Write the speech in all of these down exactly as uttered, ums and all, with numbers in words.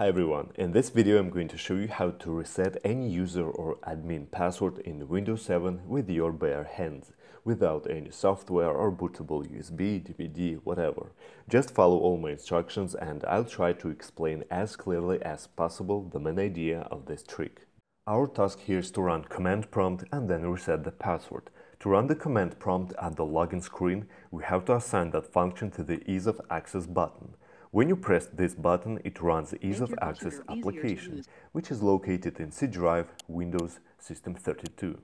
Hi everyone, in this video I'm going to show you how to reset any user or admin password in Windows seven with your bare hands, without any software or bootable U S B, D V D, whatever. Just follow all my instructions and I'll try to explain as clearly as possible the main idea of this trick. Our task here is to run command prompt and then reset the password. To run the command prompt at the login screen, we have to assign that function to the Ease of Access button. When you press this button, it runs the Ease of Access application, which is located in C drive, Windows System thirty-two.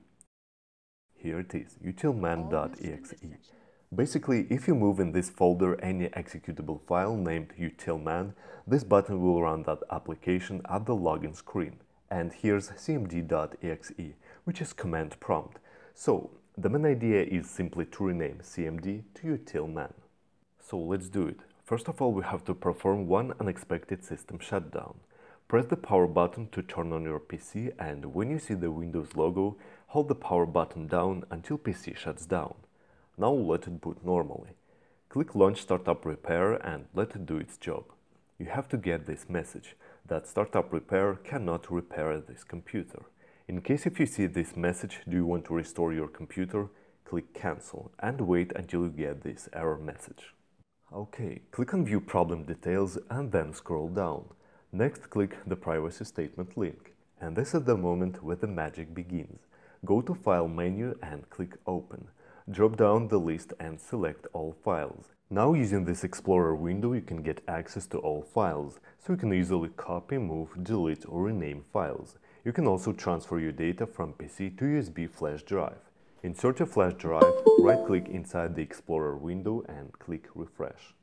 Here it is, Utilman dot E X E. Basically, if you move in this folder any executable file named Utilman, this button will run that application at the login screen. And here's C M D dot E X E, which is command prompt. So, the main idea is simply to rename C M D to Utilman. So let's do it. First of all, we have to perform one unexpected system shutdown. Press the power button to turn on your P C, and when you see the Windows logo, hold the power button down until P C shuts down. Now let it boot normally. Click Launch Startup Repair and let it do its job. You have to get this message that Startup Repair cannot repair this computer. In case if you see this message, do you want to restore your computer, click Cancel and wait until you get this error message. Okay, click on View Problem Details and then scroll down. Next, click the Privacy Statement link. And this is the moment where the magic begins. Go to File menu and click Open. Drop down the list and select All Files. Now, using this Explorer window, you can get access to all files, so you can easily copy, move, delete or rename files. You can also transfer your data from P C to U S B flash drive. Insert your flash drive, right-click inside the Explorer window and click Refresh.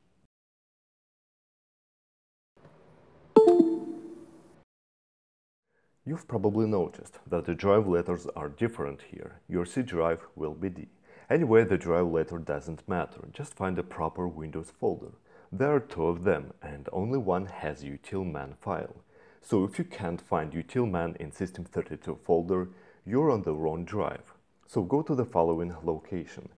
You've probably noticed that the drive letters are different here. Your C drive will be D. Anyway, the drive letter doesn't matter, just find a proper Windows folder. There are two of them, and only one has Utilman file. So if you can't find Utilman in System thirty-two folder, you're on the wrong drive. So go to the following location.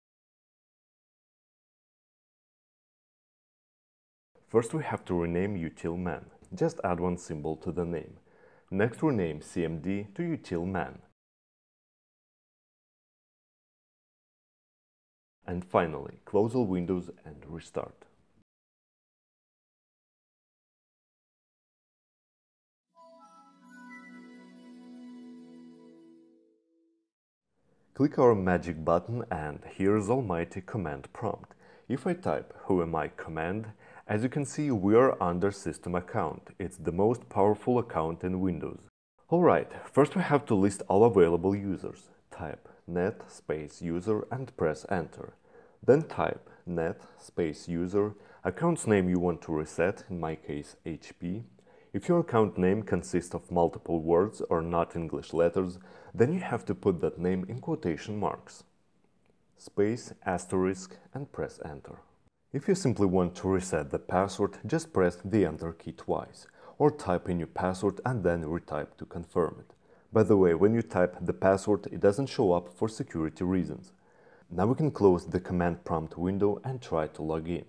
First, we have to rename Utilman. Just add one symbol to the name. Next, rename C M D to Utilman. And finally, close all windows and restart. Click our magic button and here's almighty command prompt. If I type who am I command, as you can see, we are under system account. It's the most powerful account in Windows. Alright, first we have to list all available users. Type net space user and press enter. Then type net space user, account's name you want to reset, in my case H P. If your account name consists of multiple words or not English letters, then you have to put that name in quotation marks, space, asterisk and press enter. If you simply want to reset the password, just press the enter key twice, or type a new password and then retype to confirm it. By the way, when you type the password, it doesn't show up for security reasons. Now we can close the command prompt window and try to log in.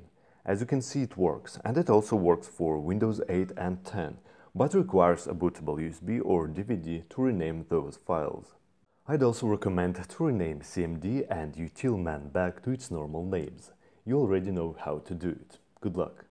As you can see, it works, and it also works for Windows eight and ten, but requires a bootable U S B or D V D to rename those files. I'd also recommend to rename C M D and Utilman back to its normal names. You already know how to do it. Good luck!